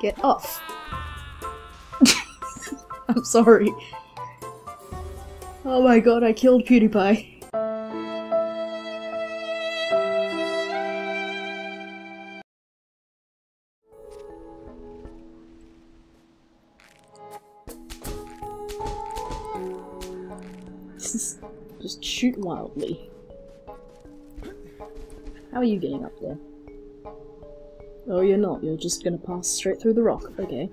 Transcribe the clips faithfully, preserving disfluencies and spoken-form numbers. Get off. I'm sorry. Oh my god, I killed PewDiePie. Just shoot wildly. How are you getting up there? Oh, you're not. You're just gonna pass straight through the rock. Okay.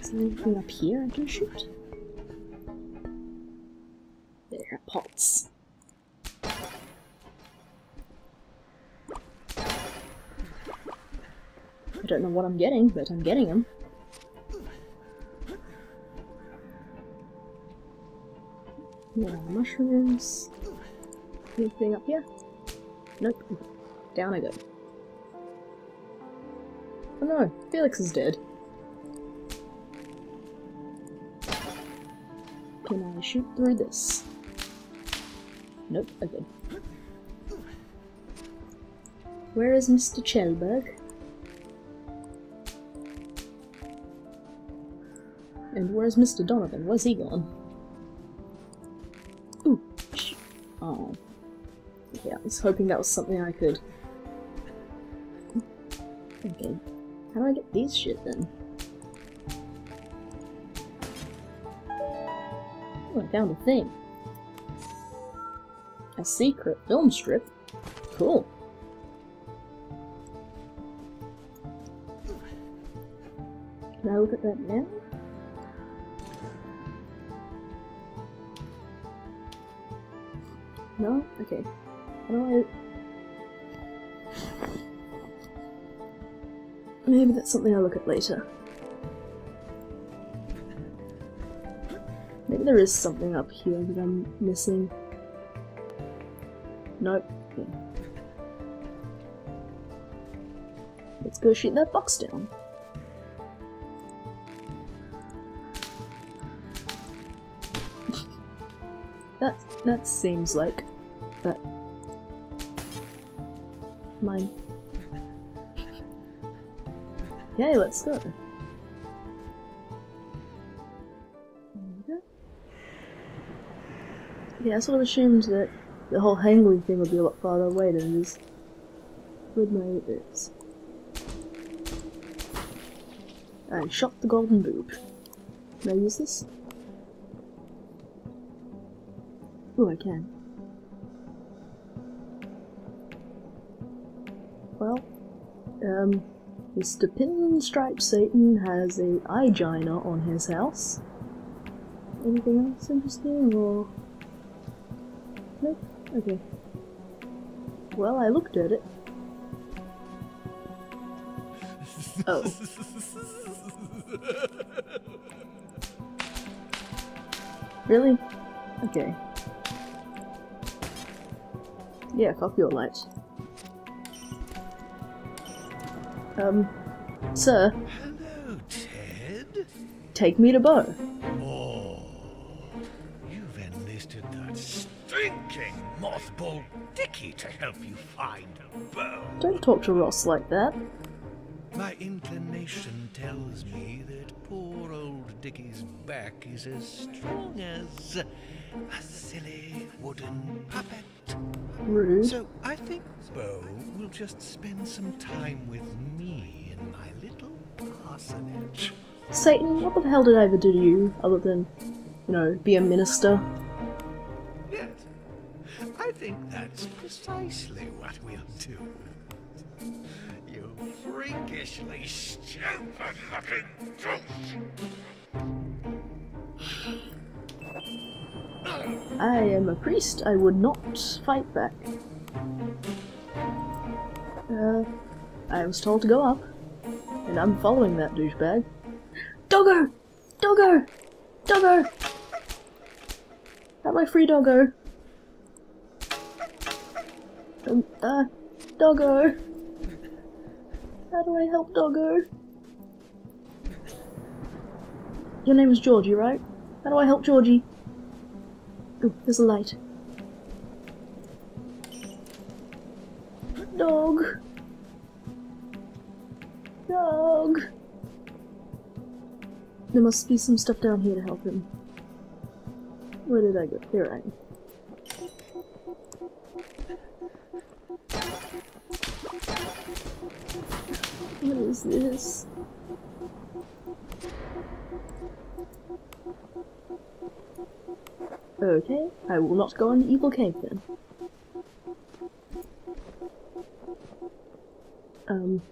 Is there anything up here I can shoot? There, pots. I don't know what I'm getting, but I'm getting them. More mushrooms. Anything up here? Nope. Down I go. Oh no, Felix is dead. Can I shoot through this? Nope, I did. Where is Mister Chelberg? And where's Mister Donovan? Where's he gone? Ooh. Oh. Yeah, I was hoping that was something I could... Okay. How do I get these shit then? Oh, I found a thing. A secret film strip? Cool. Can I look at that now? No? Okay. Right. Maybe that's something I'll look at later. Maybe there is something up here that I'm missing. Nope. Okay. Let's go shoot that box down. that that seems like that. Mine. Yay, let's go. There we go. Yeah, I sort of assumed that the whole Hangley thing would be a lot farther away than it is. With my boots. I shot the golden boob. Can I use this? Oh, I can. Well, um, Mister Pinstripe Satan has a eyeginer on his house. Anything else interesting, or...? Nope? Okay. Well, I looked at it. Oh. Really? Okay. Yeah, copy your light. Um, sir. Hello, Ted. Take me to Bo. Oh, you've enlisted that stinking mothball Dickie to help you find a Bo. Don't talk to Ross like that. My inclination tells me that poor old Dickie's back is as strong as a silly wooden puppet. Rude. So I think Bo will just spend some time with me in my little parsonage. Satan, what the hell did I ever do to you other than, you know, be a minister? Yes, I think that's precisely what we'll do. You freakishly stupid-looking douche! I am a priest. I would not fight back. Uh, I was told to go up, and I'm following that douchebag. Doggo! Doggo! Doggo! Not my free doggo. Um, uh, doggo. How do I help Doggo? Your name is Georgie, right? How do I help Georgie? Oh, there's a light. Dog! dog. There must be some stuff down here to help him. Where did I go? There I am. What is this? Okay, I will not go on the evil cave then. Um.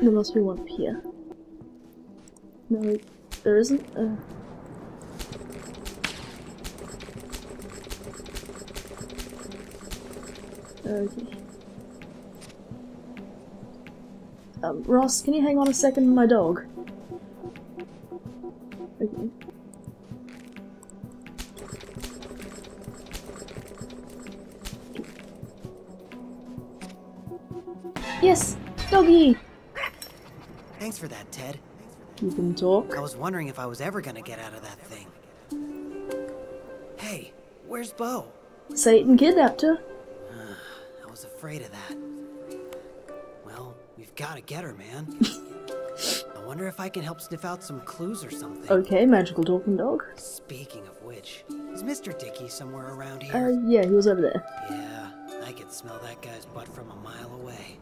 There must be one up here. No, there isn't. Uh. Okay. Um, Ross, can you hang on a second with my dog? Okay. Yes! Doggy! Thanks for that, Ted. You can talk. I was wondering if I was ever gonna get out of that thing. Hey, where's Bo? Satan kidnapped her. Uh, I was afraid of that. We've got to get her, man. I wonder if I can help sniff out some clues or something. Okay, magical talking dog. Speaking of which, is Mister Dickie somewhere around here? Uh, yeah, he was over there. Yeah, I could smell that guy's butt from a mile away.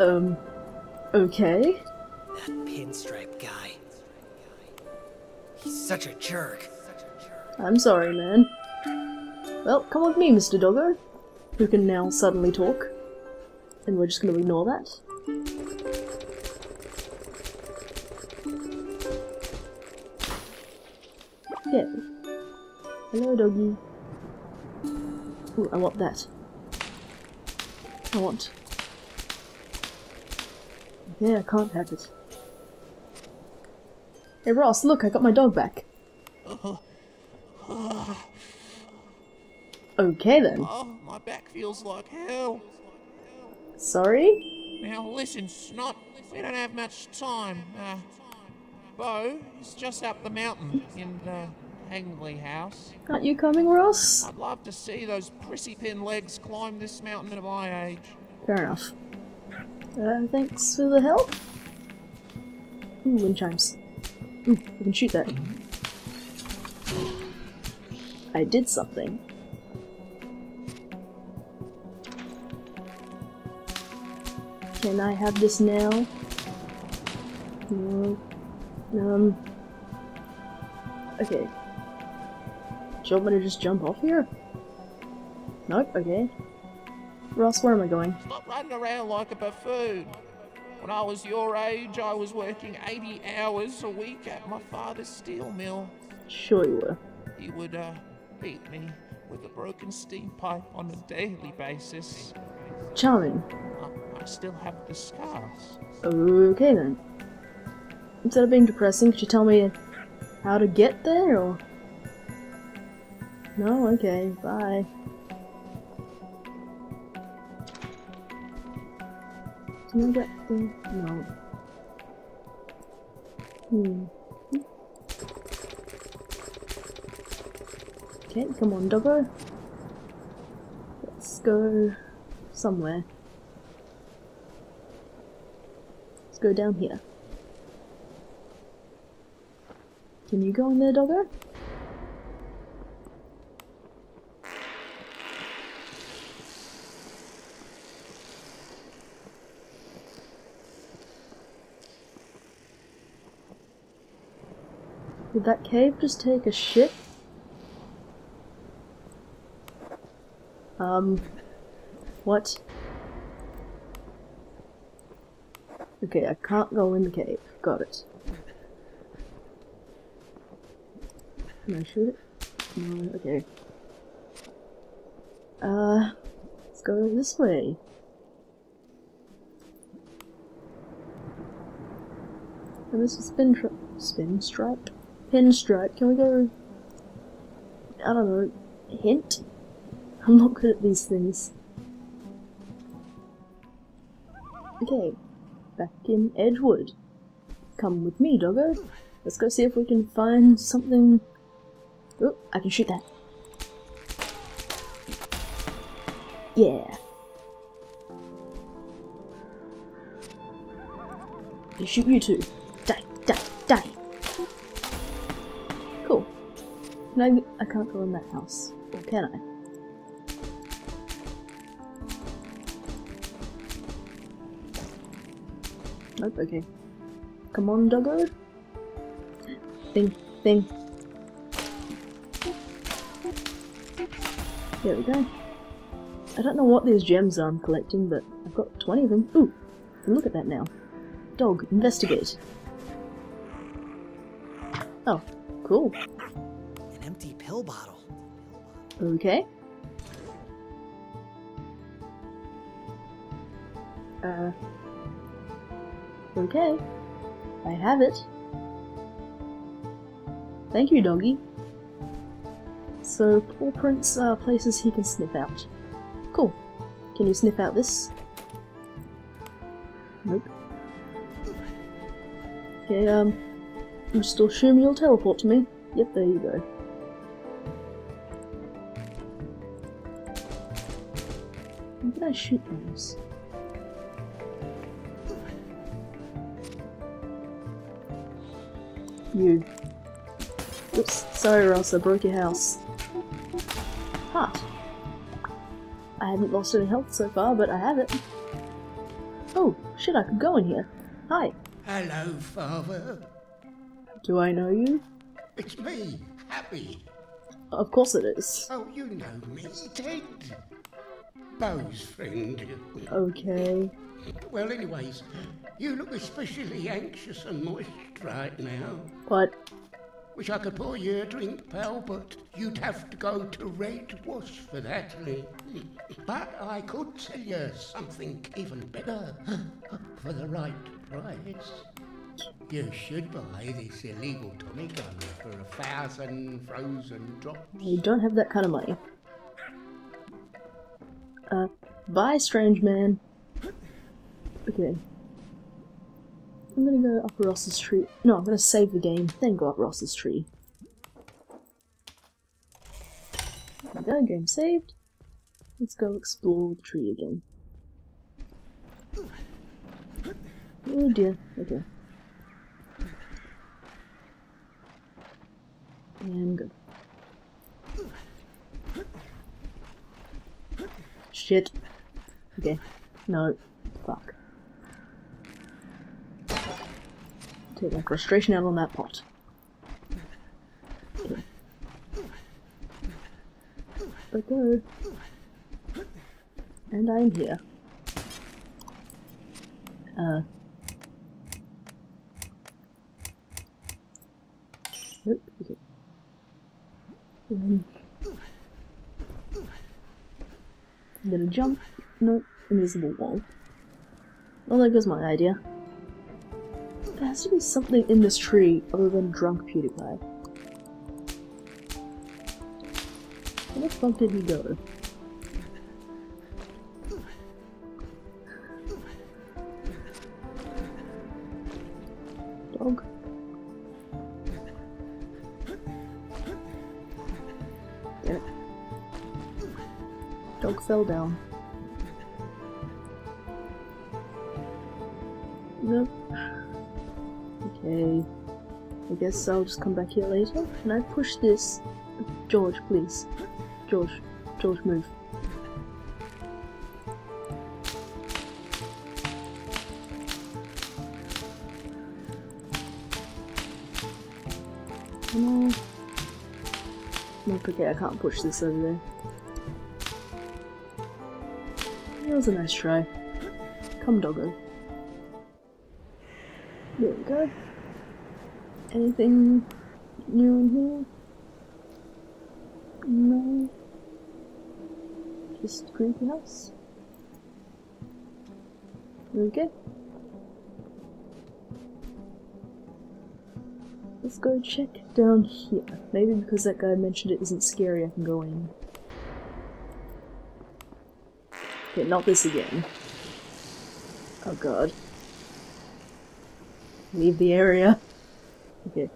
Um, okay. That pinstripe guy. He's such a jerk. I'm sorry, man. Well, come with me, Mister Doggo, who can now suddenly talk. And we're just going to ignore that. Okay. Hello, doggy. Ooh, I want that. I want. Yeah, I can't have it. Hey, Ross, look, I got my dog back. Okay, then. Oh, my back feels like hell. Sorry? Now listen, Snot, we don't have much time. Uh, Bo is just up the mountain in the Hangley House. Aren't you coming, Ross? I'd love to see those prissy pin legs climb this mountain at my age. Fair enough. Uh, thanks for the help. Ooh, wind chimes. Ooh, we can shoot that. I did something. Can I have this now? No. Um. Okay. Do you want me to just jump off here? Nope, okay. Ross, where am I going? Stop running around like a buffoon. When I was your age, I was working eighty hours a week at my father's steel mill. Sure you were. He would, uh, beat me with a broken steam pipe on a daily basis. Charming. I still have the scars. Okay then. Instead of being depressing, could you tell me how to get there or? No? Okay, bye. Can I get there? No. Hmm. Okay, come on, Doggo. Let's go somewhere. Go down here. Can you go in there, Doggo? Did that cave just take a shit? Um, what? Okay, I can't go in the cave. Got it. Can I shoot it? No, okay. Uh, let's go this way. And this is spin trap. Spin stripe? Pinstripe. Can we go. I don't know. Hint? I'm not good at these things. Okay. Back in Edgewood. Come with me, Doggo. Let's go see if we can find something. Oh, I can shoot that. Yeah. They shoot you too. Die, die, die. Cool. Can I, I can't go in that house. Or can I? Nope, okay. Come on, Doggo. Thing, thing. There we go. I don't know what these gems are I'm collecting, but I've got twenty of them. Ooh, look at that now. Dog, investigate. Oh, cool. An empty pill bottle. Okay. Uh... Okay. I have it. Thank you, doggy. So, paw prints are places he can sniff out. Cool. Can you sniff out this? Nope. Okay, um... I'm just assuming you'll teleport to me. Yep, there you go. How can I shoot those? You. Oops, sorry Ross, I broke your house. Heart. I haven't lost any health so far, but I have it. Oh, shit, I could go in here. Hi. Hello, Father. Do I know you? It's me, Happy. Of course it is. Oh, you know me, Ted. Bo's friend. Okay. Well, anyways, you look especially anxious and moist right now. What? Wish I could pour you a drink, pal, but you'd have to go to Red Wash for that. But I could sell you something even better for the right price. You should buy this illegal Tommy gun for a thousand frozen drops. You don't have that kind of money. Uh, bye, strange man. Okay. I'm gonna go up Ross's tree. No, I'm gonna save the game, then go up Ross's tree. There we go, game saved. Let's go explore the tree again. Oh dear, okay. And go. Shit. Okay. No. Fuck. Take my frustration out on that pot. Okay. I go. And I'm here. Uh. Nope. Okay. Um. I'm gonna jump. Nope. Invisible wall. Well, there goes my idea. There has to be something in this tree other than drunk PewDiePie. Where the fuck did he go? Dog. Yeah. Dog fell down. Nope. Okay, I guess I'll just come back here later. Can I push this? George, please. George, George, move. No. Nope, okay, I can't push this over there. That was a nice try. Come, Doggo. There we go. Anything new in here? No. Just creepy house. Okay. Let's go check down here. Maybe because that guy mentioned it isn't scary, I can go in. Okay, not this again. Oh god. Leave the area. Okay.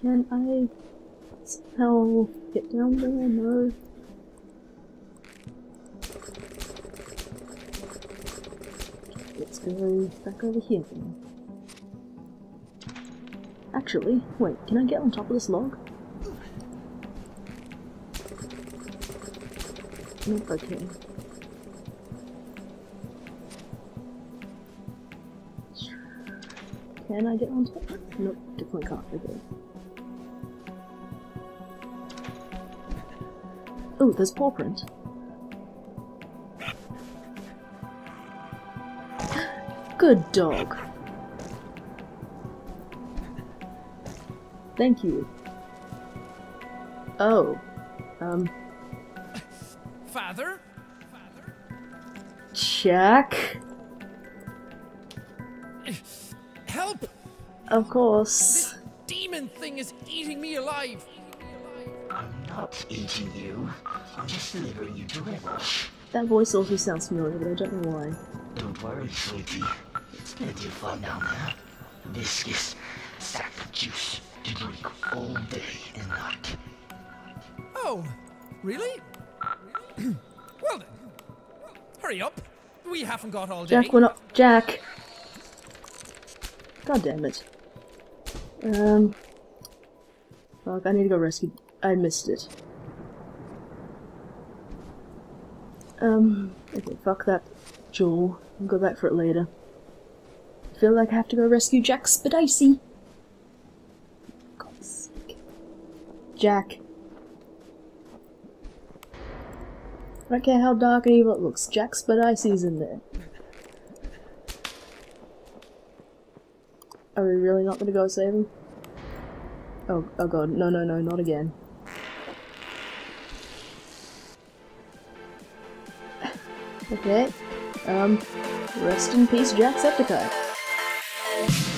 Can I somehow get down there, no. Let's go back over here then. Actually, wait, can I get on top of this log? Nope, I can. Can I get on top? Nope, definitely can't. Okay. Oh, there's paw print. Good dog. Thank you. Oh. Um. Father? Father? Jack? Help! Of course. This demon thing is eating me alive. I'm not eating you. I'm just delivering you to Red Wash. That voice also sounds familiar, but I don't know why. Don't worry, sweetie. It's plenty of fun down there. Viscous, sack of juice to drink all day and night. Oh, really? Well then, hurry up. We haven't got all day. Jack, we're not. Jack. God damn it. Um. Fuck, I need to go rescue. I missed it. Um. Okay, fuck that jewel. I'll go back for it later. I feel like I have to go rescue JackSepticEye. God's sake. Jack. I don't care how dark and evil it looks. JackSepticEye's in there. Are we really not gonna go save him? Oh, oh god, no, no, no, not again. Okay, um, rest in peace, JackSepticEye.